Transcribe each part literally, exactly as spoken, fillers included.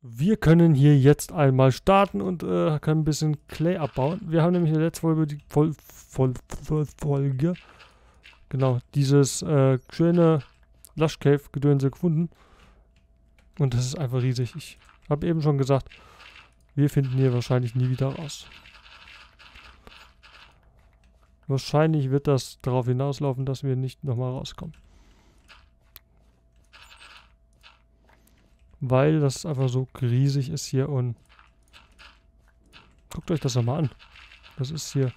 Wir können hier jetzt einmal starten und äh, können ein bisschen Clay abbauen. Wir haben nämlich in der letzten Folge die Vol Vol Vol Folge genau dieses äh, schöne Lush Cave Gedönse gefunden. Und das ist einfach riesig. Ich habe eben schon gesagt, wir finden hier wahrscheinlich nie wieder raus. Wahrscheinlich wird das darauf hinauslaufen, dass wir nicht nochmal rauskommen. Weil das einfach so riesig ist hier und guckt euch das nochmal an. Das ist hier.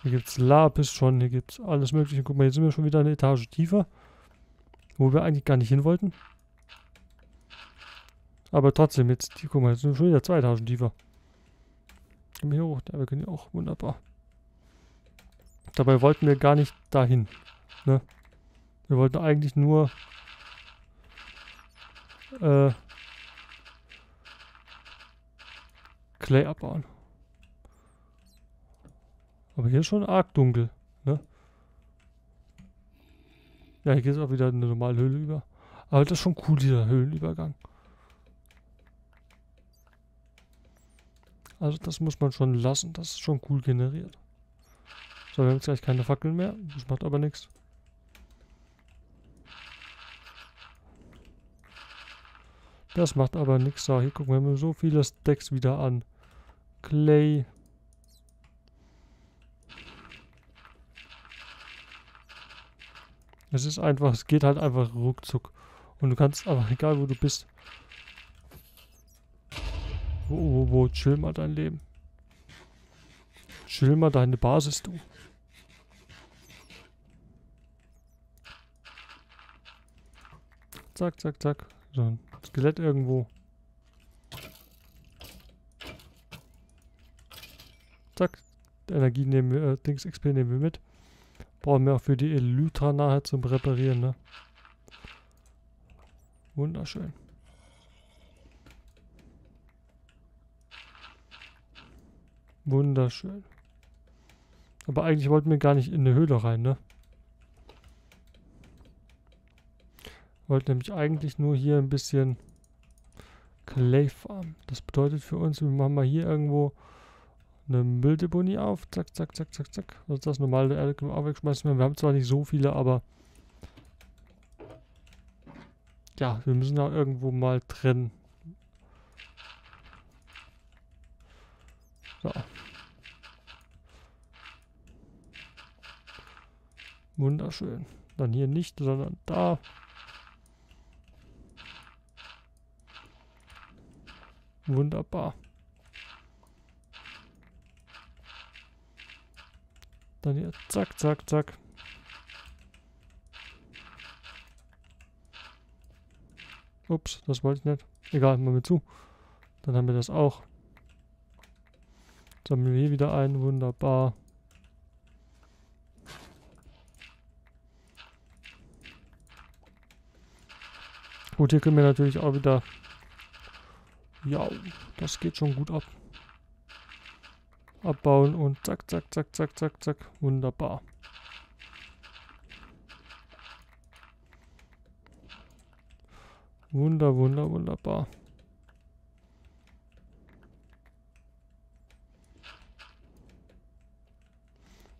Hier gibt es Lapis schon, hier gibt es alles mögliche. Guck mal, jetzt sind wir schon wieder eine Etage tiefer, wo wir eigentlich gar nicht hin wollten. Aber trotzdem, jetzt, guck mal, jetzt sind wir schon wieder zwei Etagen tiefer. Komm hier hoch, da können wir auch, wunderbar. Dabei wollten wir gar nicht dahin, ne? Wir wollten eigentlich nur Äh, Clay abbauen. Aber hier ist schon arg dunkel, ne? Ja, hier geht es auch wieder in eine normale Höhle über. Aber das ist schon cool, dieser Höhlenübergang. Also das muss man schon lassen. Das ist schon cool generiert. So, wir haben jetzt gleich keine Fackeln mehr. Das macht aber nichts. Das macht aber nichts. So, hier gucken wir haben so viele Stacks wieder an Clay. Es ist einfach, es geht halt einfach ruckzuck. Und du kannst aber, egal wo du bist. Wo, wo, wo, chill mal dein Leben. Chill mal deine Basis, du. Zack, zack, zack. So ein Skelett irgendwo. Zack. Energie nehmen wir, äh, Dings X P nehmen wir mit. Brauchen wir auch für die Elytra nachher zum Reparieren, ne? Wunderschön. Wunderschön. Aber eigentlich wollten wir gar nicht in eine Höhle rein, ne? Wollten nämlich eigentlich nur hier ein bisschen Clay farmen. Das bedeutet für uns, wir machen mal hier irgendwo eine Mülldeponie auf. Zack, zack, zack, zack, zack. Also das normale Erde können wir auch wegschmeißen. Wir haben zwar nicht so viele, aber ja, wir müssen da irgendwo mal trennen. So. Wunderschön. Dann hier nicht, sondern da. Wunderbar. Dann hier zack, zack, zack. Ups, das wollte ich nicht. Egal, machen wir zu. Dann haben wir das auch. Sammeln wir hier wieder ein. Wunderbar. Gut, hier können wir natürlich auch wieder. Ja, das geht schon gut ab. Abbauen und zack, zack, zack, zack, zack, zack. Wunderbar. Wunder, wunder, wunderbar.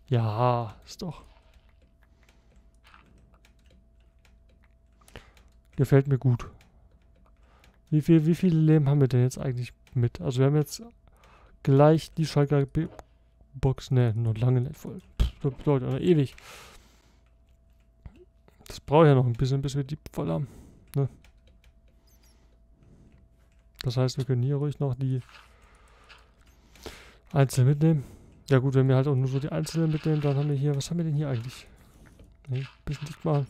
Ja, ist doch. Gefällt mir gut. Wie, viel, wie viele Leben haben wir denn jetzt eigentlich mit? Also wir haben jetzt gleich die Schalker-Box, ne, noch lange nicht voll. Pff, das bedeutet noch ewig. Das braucht ja noch ein bisschen, bis wir die voll haben. Ne? Das heißt, wir können hier ruhig noch die Einzelnen mitnehmen. Ja gut, wenn wir halt auch nur so die Einzelnen mitnehmen, dann haben wir hier, was haben wir denn hier eigentlich? Ne, ein bisschen dicht machen.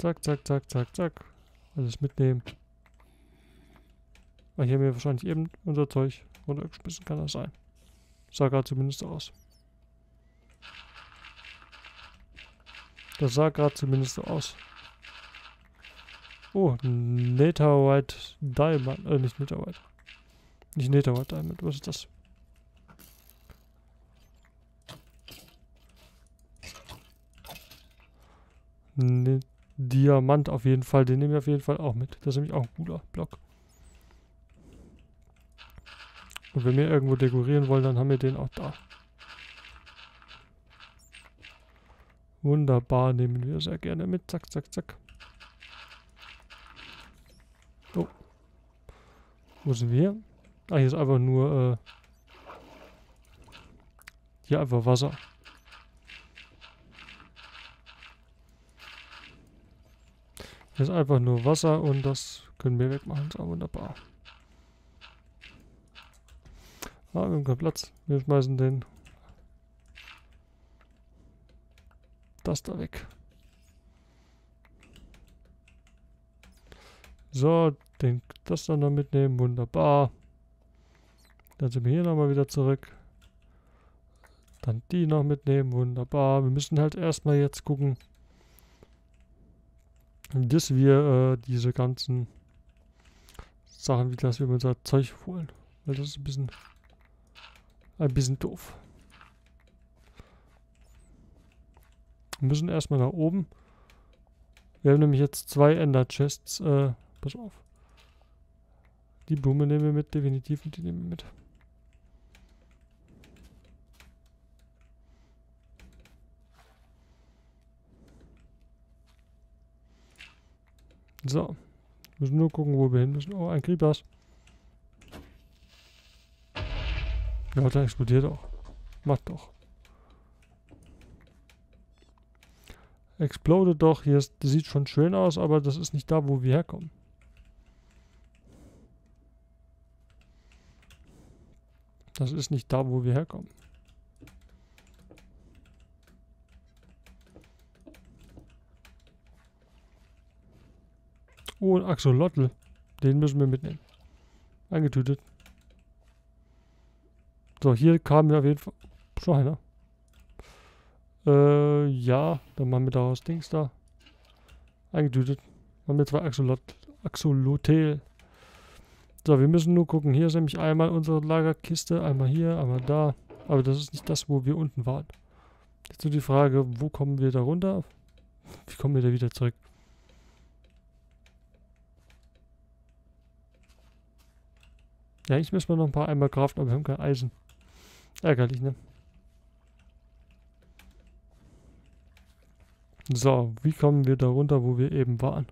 Zack, zack, zack, zack, zack. Alles mitnehmen. Weil hier haben wir wahrscheinlich eben unser Zeug runtergeschmissen, kann das sein. Sah gerade zumindest aus. Das sah gerade zumindest so aus. Oh, Netherite Diamond. Äh, nicht Netherite. Nicht Netherite Diamond. Was ist das? Ne, Diamant auf jeden Fall. Den nehmen wir auf jeden Fall auch mit. Das ist nämlich auch ein guter Block. Und wenn wir irgendwo dekorieren wollen, dann haben wir den auch da. Wunderbar, nehmen wir sehr gerne mit. Zack, zack, zack. Oh. Wo sind wir? Ah, hier ist einfach nur, äh, hier einfach Wasser. Hier ist einfach nur Wasser und das können wir wegmachen. So, wunderbar. Ah, wir haben keinen Platz. Wir schmeißen den. Das da weg. So, den, das dann noch mitnehmen. Wunderbar. Dann sind wir hier nochmal wieder zurück. Dann die noch mitnehmen. Wunderbar. Wir müssen halt erstmal jetzt gucken, dass wir äh, diese ganzen Sachen, wie das wir unser Zeug holen. Weil das ist ein bisschen... Ein bisschen doof. Wir müssen erstmal nach oben. Wir haben nämlich jetzt zwei Ender-Chests. Äh, pass auf. Die Blume nehmen wir mit, definitiv. Und die nehmen wir mit. So. Wir müssen nur gucken, wo wir hin müssen. Oh, ein Creepers. Ja, da explodiert auch. Macht doch. Explode doch. Hier ist, das sieht schon schön aus, aber das ist nicht da, wo wir herkommen. Das ist nicht da, wo wir herkommen. Oh, ein Axolotl. Den müssen wir mitnehmen. Eingetütet. So, hier kamen wir auf jeden Fall... Schon einer. Äh, ja. Dann machen wir daraus Dings da. Eingetütet. Haben wir zwei Axolot Axolotel. So, wir müssen nur gucken. Hier ist nämlich einmal unsere Lagerkiste. Einmal hier, einmal da. Aber das ist nicht das, wo wir unten waren. Jetzt nur die Frage, wo kommen wir da runter? Wie kommen wir da wieder zurück? Ja, ich müsste mal noch ein paar einmal craften, aber wir haben kein Eisen. Ärgerlich, ne? So, wie kommen wir da runter, wo wir eben waren?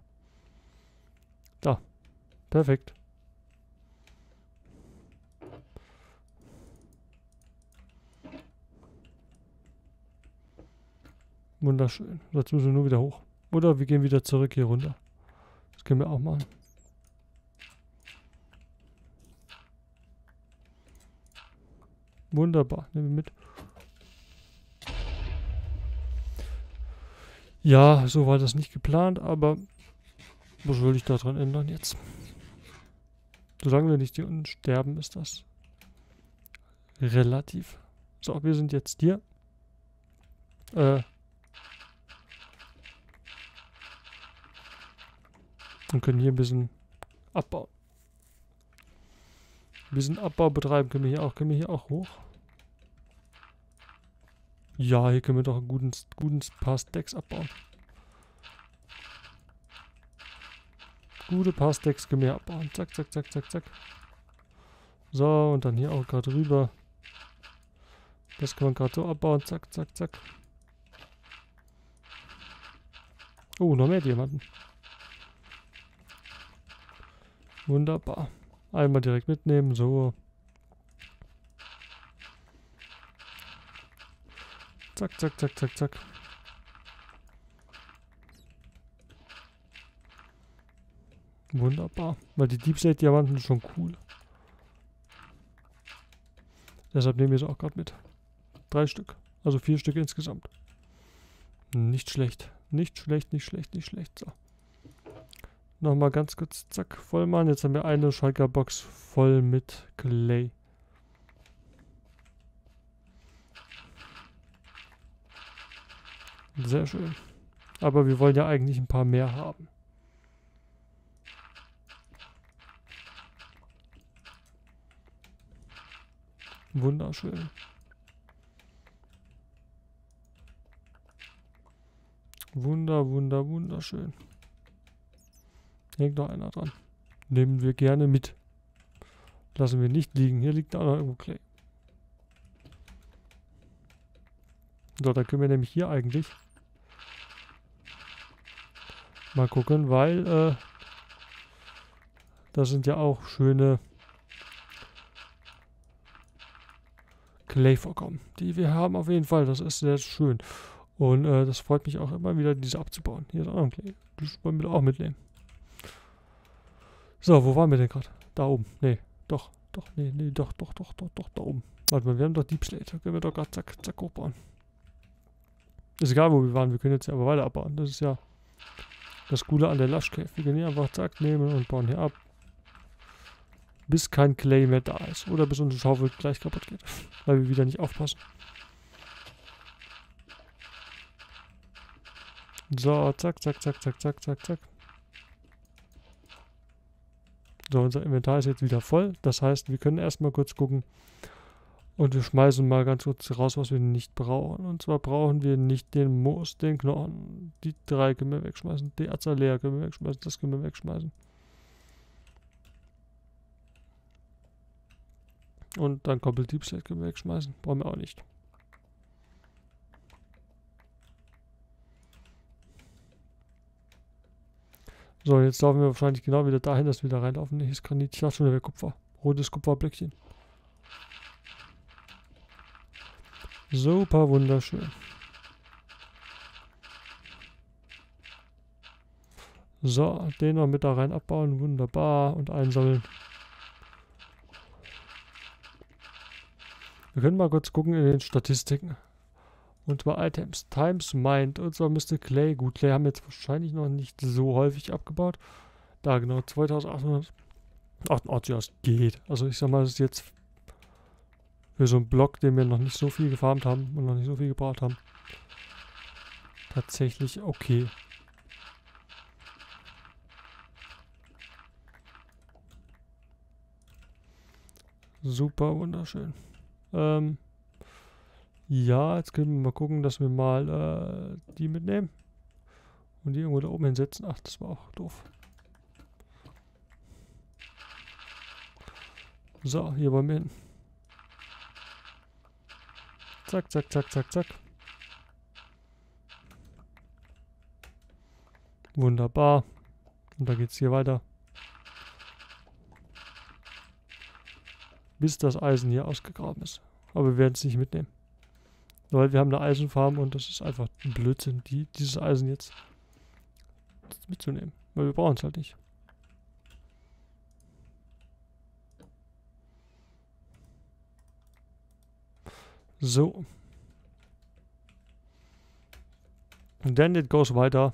Da. Perfekt. Wunderschön. Jetzt müssen wir nur wieder hoch. Oder wir gehen wieder zurück hier runter. Das können wir auch machen. Wunderbar, nehmen wir mit. Ja, so war das nicht geplant, aber was will ich daran ändern jetzt? Solange wir nicht hier unten sterben, ist das relativ. So, wir sind jetzt hier. Äh. Und können hier ein bisschen abbauen. Ein bisschen Abbau betreiben. Können wir hier auch, können wir hier auch hoch? Ja, hier können wir doch einen guten, guten paar Stacks abbauen. Gute paar Stacks können wir abbauen. Zack, zack, zack, zack, zack. So, und dann hier auch gerade rüber. Das kann man gerade so abbauen. Zack, zack, zack. Oh, noch mehr Diamanten. Wunderbar. Einmal direkt mitnehmen, so. Zack, zack, zack, zack, zack. Wunderbar. Weil die Deepslate-Diamanten sind schon cool. Deshalb nehmen wir sie auch gerade mit. Drei Stück. Also vier Stück insgesamt. Nicht schlecht. Nicht schlecht, nicht schlecht, nicht schlecht. So. Nochmal ganz kurz, zack, voll machen. Jetzt haben wir eine Shaker-Box voll mit Clay. Sehr schön. Aber wir wollen ja eigentlich ein paar mehr haben. Wunderschön. Wunder, wunder, wunderschön. Hängt noch einer dran. Nehmen wir gerne mit. Lassen wir nicht liegen. Hier liegt auch noch irgendwo Clay. So, da können wir nämlich hier eigentlich mal gucken, weil äh, das sind ja auch schöne Clay-Vorkommen, die wir haben auf jeden Fall. Das ist sehr schön. Und äh, das freut mich auch immer wieder, diese abzubauen. Hier ist auch noch ein Clay. Das wollen wir auch mitnehmen. So, wo waren wir denn gerade? Da oben. Nee, doch, doch, nee, nee, doch, doch, doch, doch, doch, da oben. Warte mal, wir haben doch Deep Slate. Da können wir doch gerade zack, zack hochbauen. Ist egal, wo wir waren. Wir können jetzt ja aber weiter abbauen. Das ist ja das Coole an der Lush Cave. Wir können hier einfach zack nehmen und bauen hier ab. Bis kein Clay mehr da ist. Oder bis unsere Schaufel gleich kaputt geht. Weil wir wieder nicht aufpassen. So, zack, zack, zack, zack, zack, zack, zack. So, unser Inventar ist jetzt wieder voll. Das heißt, wir können erstmal kurz gucken. Und wir schmeißen mal ganz kurz raus, was wir nicht brauchen. Und zwar brauchen wir nicht den Moos, den Knochen. Die drei können wir wegschmeißen. Die Azalea können wir wegschmeißen. Das können wir wegschmeißen. Und dann Koppel Deep Slate können wir wegschmeißen. Brauchen wir auch nicht. So, jetzt laufen wir wahrscheinlich genau wieder dahin, dass wir da reinlaufen. Hier ist Granit. Ich dachte schon, da wäre Kupfer. Rotes Kupferblöckchen. Super wunderschön. So, den noch mit da rein abbauen. Wunderbar. Und einsammeln. Wir können mal kurz gucken in den Statistiken. Und zwar Items. Times Mined. Und zwar müsste Clay. Gut, Clay haben wir jetzt wahrscheinlich noch nicht so häufig abgebaut. Da genau. zweitausendachthundert. achtundachtzig, das geht. Also ich sag mal, das ist jetzt für so einen Block, den wir noch nicht so viel gefarmt haben und noch nicht so viel gebraucht haben. Tatsächlich okay. Super wunderschön. Ähm. Ja, jetzt können wir mal gucken, dass wir mal äh, die mitnehmen. Und die irgendwo da oben hinsetzen. Ach, das war auch doof. So, hier wollen wir hin. Zack, zack, zack, zack, zack. Wunderbar. Und dann geht's hier weiter. Bis das Eisen hier ausgegraben ist. Aber wir werden es nicht mitnehmen. Weil wir haben eine Eisenfarm und das ist einfach ein Blödsinn, die, dieses Eisen jetzt mitzunehmen. Weil wir brauchen es halt nicht. So. Und dann it goes weiter.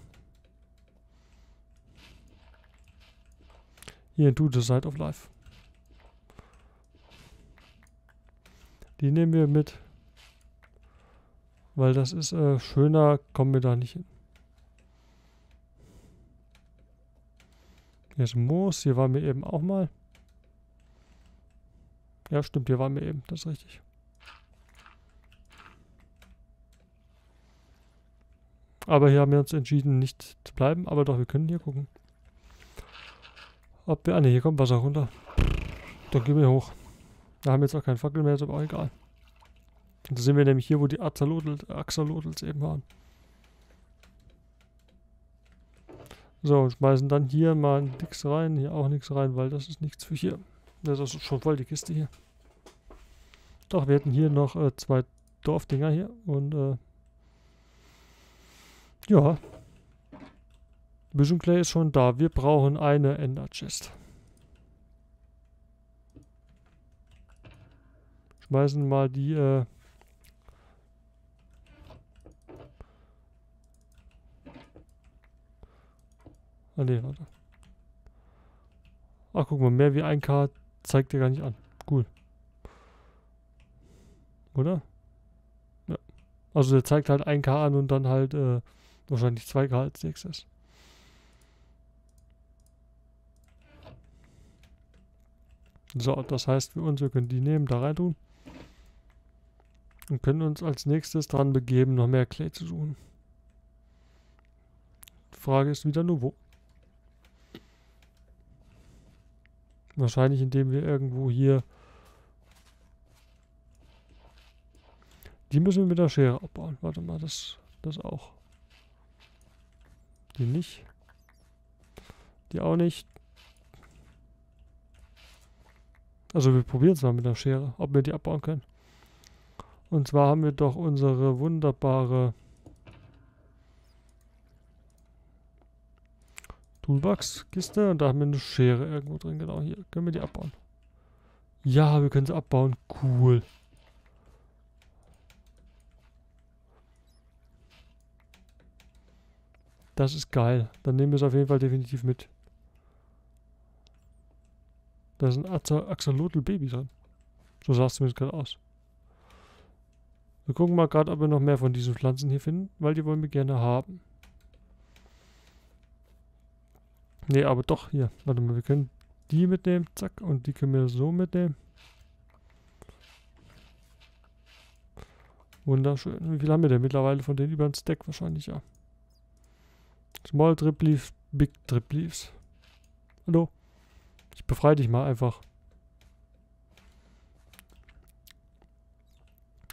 Hier, to the side of life. Die nehmen wir mit. Weil das ist äh, schöner, kommen wir da nicht hin. Hier ist Moos, hier waren wir eben auch mal. Ja, stimmt, hier waren wir eben, das ist richtig. Aber hier haben wir uns entschieden, nicht zu bleiben. Aber doch, wir können hier gucken. Ob wir... Ah ne, hier kommt Wasser runter. Dann gehen wir hoch. Da haben wir jetzt auch keine Fackel mehr, ist aber auch egal. Da sind wir nämlich hier, wo die Axolotls, Axolotls eben waren. So, schmeißen dann hier mal nichts rein. Hier auch nichts rein, weil das ist nichts für hier. Das ist schon voll die Kiste hier. Doch, wir hätten hier noch äh, zwei Dorfdinger hier. Und, äh, ja. Ein bisschen Clay ist schon da. Wir brauchen eine Ender Chest. Schmeißen mal die, äh, ah ne, warte. Ach, guck mal, mehr wie ein K zeigt er gar nicht an. Cool. Oder? Ja. Also der zeigt halt ein K an und dann halt äh, wahrscheinlich zwei K als nächstes. So, das heißt für uns, wir können die nehmen, da rein tun. Und können uns als nächstes dran begeben, noch mehr Clay zu suchen. Frage ist wieder nur wo. Wahrscheinlich indem wir irgendwo hier... Die müssen wir mit der Schere abbauen. Warte mal, das, das auch. Die nicht. Die auch nicht. Also wir probieren es mal mit der Schere, ob wir die abbauen können. Und zwar haben wir doch unsere wunderbare Toolbox-Kiste. Und da haben wir eine Schere irgendwo drin. Genau, hier können wir die abbauen. Ja, wir können sie abbauen. Cool. Das ist geil. Dann nehmen wir es auf jeden Fall definitiv mit. Da ist ein Axolotl-Baby dran. So sah es zumindest gerade aus. Wir gucken mal gerade, ob wir noch mehr von diesen Pflanzen hier finden, weil die wollen wir gerne haben. Ne, aber doch, hier. Warte mal, wir können die mitnehmen. Zack. Und die können wir so mitnehmen. Wunderschön. Wie viel haben wir denn mittlerweile von denen? Über den Stack wahrscheinlich, ja. Small Trip Leaves, Big Trip Leaves. Hallo. Ich befreie dich mal einfach.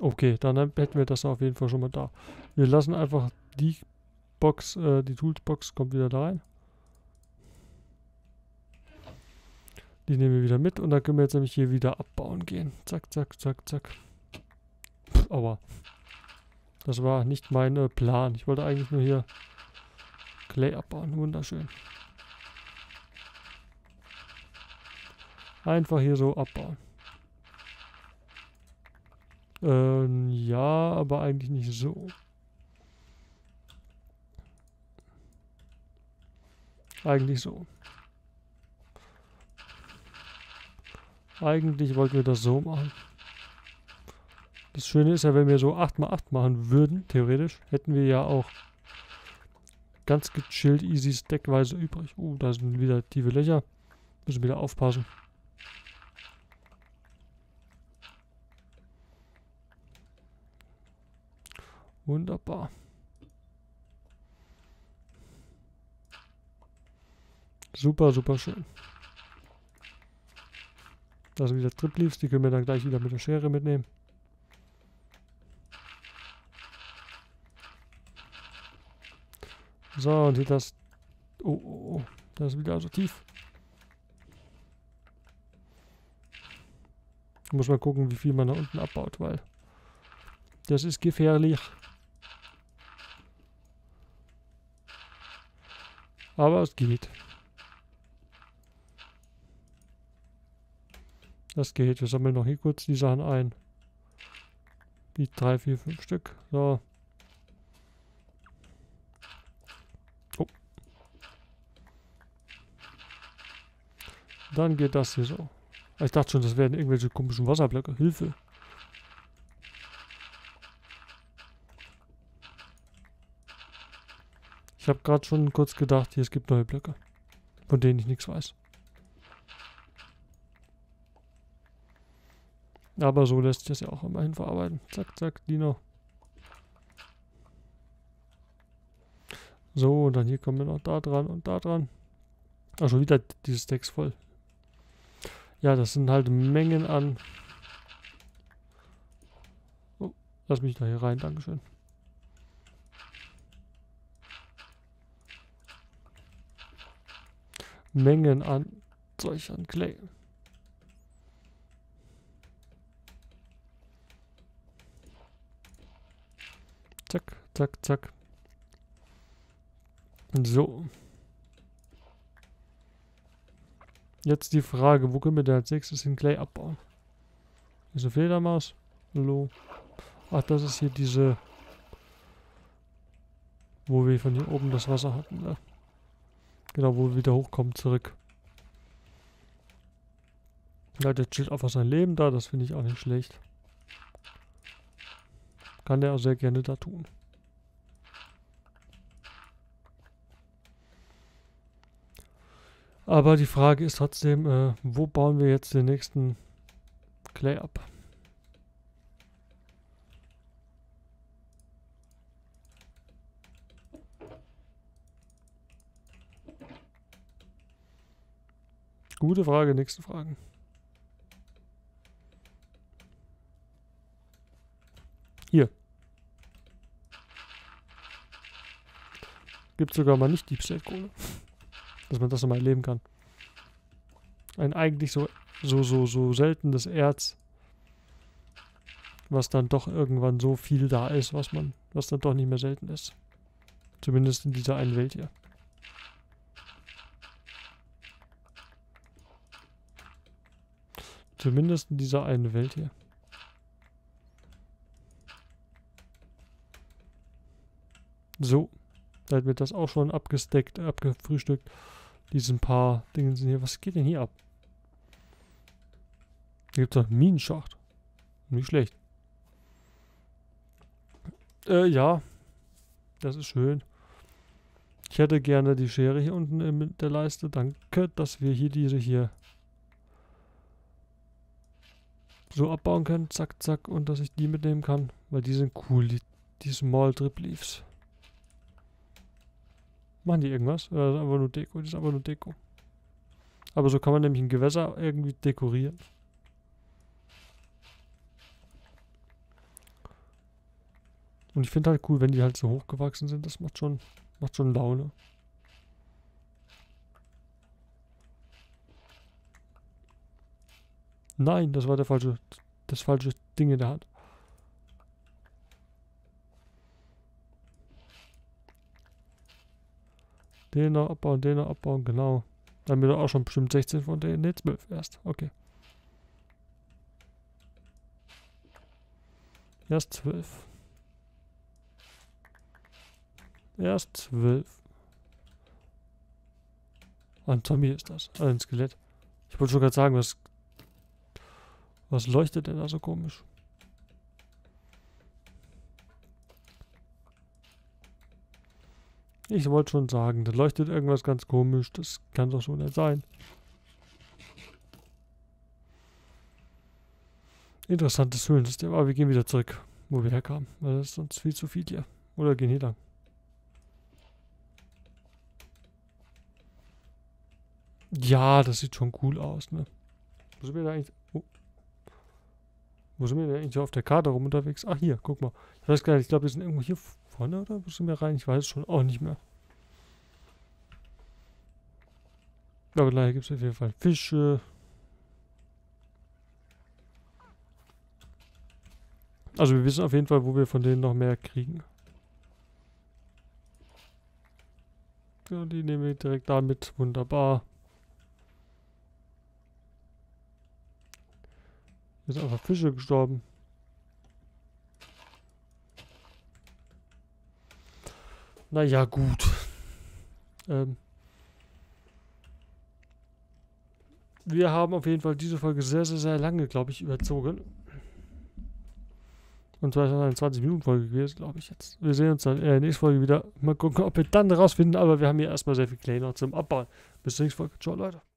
Okay, dann hätten wir das auf jeden Fall schon mal da. Wir lassen einfach die Box, äh, die Toolbox kommt wieder da rein. Die nehmen wir wieder mit und dann können wir jetzt nämlich hier wieder abbauen gehen. Zack, zack, zack, zack. Pff, aua. Das war nicht mein äh, Plan. Ich wollte eigentlich nur hier Clay abbauen. Wunderschön. Einfach hier so abbauen. Ähm, ja, aber eigentlich nicht so. Eigentlich so. Eigentlich wollten wir das so machen. Das Schöne ist ja, wenn wir so acht mal acht machen würden, theoretisch, hätten wir ja auch ganz gechillt, easy stackweise übrig. Uh, da sind wieder tiefe Löcher. Müssen wieder aufpassen. Wunderbar. Super, super schön. Da sind wieder Trip Leaves, die können wir dann gleich wieder mit der Schere mitnehmen. So, und hier das... Oh, oh, oh. Das ist wieder so tief. Ich muss mal gucken, wie viel man da unten abbaut, weil... Das ist gefährlich. Aber es geht. Das geht. Wir sammeln noch hier kurz die Sachen ein. Die drei, vier, fünf Stück. So. Oh. Dann geht das hier so. Ich dachte schon, das wären irgendwelche komischen Wasserblöcke. Hilfe. Ich habe gerade schon kurz gedacht, hier es gibt neue Blöcke, von denen ich nichts weiß. Aber so lässt sich das ja auch immerhin verarbeiten. Zack, zack, Dino. So, und dann hier kommen wir noch da dran und da dran. Ah, schon wieder dieses Stacks voll. Ja, das sind halt Mengen an... Oh, lass mich da hier rein, dankeschön. Mengen an solchen Clay. Zack, zack, zack. So. Jetzt die Frage, wo können wir denn als nächstes den Clay abbauen? Ist eine Fledermaus? Hallo. Ach, das ist hier diese... Wo wir von hier oben das Wasser hatten, ne? Genau, wo wir wieder hochkommen, zurück. Ja, der chillt einfach sein Leben da, das finde ich auch nicht schlecht. Kann der auch sehr gerne da tun. Aber die Frage ist trotzdem, äh, wo bauen wir jetzt den nächsten Clay ab? Gute Frage, nächste Fragen. Hier. Gibt sogar mal nicht Deep Slate Kohle. Dass man das nochmal erleben kann. Ein eigentlich so, so, so, so seltenes Erz, was dann doch irgendwann so viel da ist, was man, was dann doch nicht mehr selten ist. Zumindest in dieser einen Welt hier. Zumindest in dieser einen Welt hier. So. Da hat mir das auch schon abgesteckt, abgefrühstückt. Diesen paar Dinge sind hier. Was geht denn hier ab? Hier gibt es noch einen Minenschacht. Nicht schlecht. Äh, ja. Das ist schön. Ich hätte gerne die Schere hier unten in der Leiste. Danke, dass wir hier diese hier so abbauen können. Zack, zack. Und dass ich die mitnehmen kann. Weil die sind cool. Die, die Small Drip Leaves. Machen die irgendwas? Oder ist das einfach nur Deko? Das ist einfach nur Deko. Aber so kann man nämlich ein Gewässer irgendwie dekorieren. Und ich finde halt cool, wenn die halt so hochgewachsen sind. Das macht schon, macht schon Laune. Nein, das war der falsche, das falsche Ding in der Hand. Den noch abbauen, den noch abbauen, genau. Dann wird er auch schon bestimmt sechzehn von denen. Ne, zwölf erst. Okay. Erst zwölf. Erst zwölf. Ein Zombie ist das. Also ein Skelett. Ich wollte schon gerade sagen, was. Was leuchtet denn da so komisch? Ich wollte schon sagen, da leuchtet irgendwas ganz komisch. Das kann doch so nicht sein. Interessantes Höhlensystem. Aber wir gehen wieder zurück, wo wir herkamen. Weil das ist sonst viel zu viel hier. Oder gehen hier lang. Ja, das sieht schon cool aus, ne? Wo sind wir da eigentlich... Oh. Wo sind wir denn eigentlich auf der Karte rum unterwegs? Ach, hier, guck mal. Ich weiß gar nicht, ich glaube, wir sind irgendwo hier... Vorne oder müssen wir rein? Ich weiß es schon auch nicht mehr. Aber leider gibt es auf jeden Fall Fische. Also wir wissen auf jeden Fall, wo wir von denen noch mehr kriegen. Ja, die nehmen wir direkt da mit. Wunderbar. Hier sind einfach Fische gestorben. Naja, gut. Ähm wir haben auf jeden Fall diese Folge sehr, sehr, sehr lange, glaube ich, überzogen. Und zwar ist das eine zwanzig Minuten Folge gewesen, glaube ich jetzt. Wir sehen uns dann in der nächsten Folge wieder. Mal gucken, ob wir dann rausfinden. Aber wir haben hier erstmal sehr viel Clay noch zum Abbauen. Bis zur nächsten Folge. Ciao, Leute.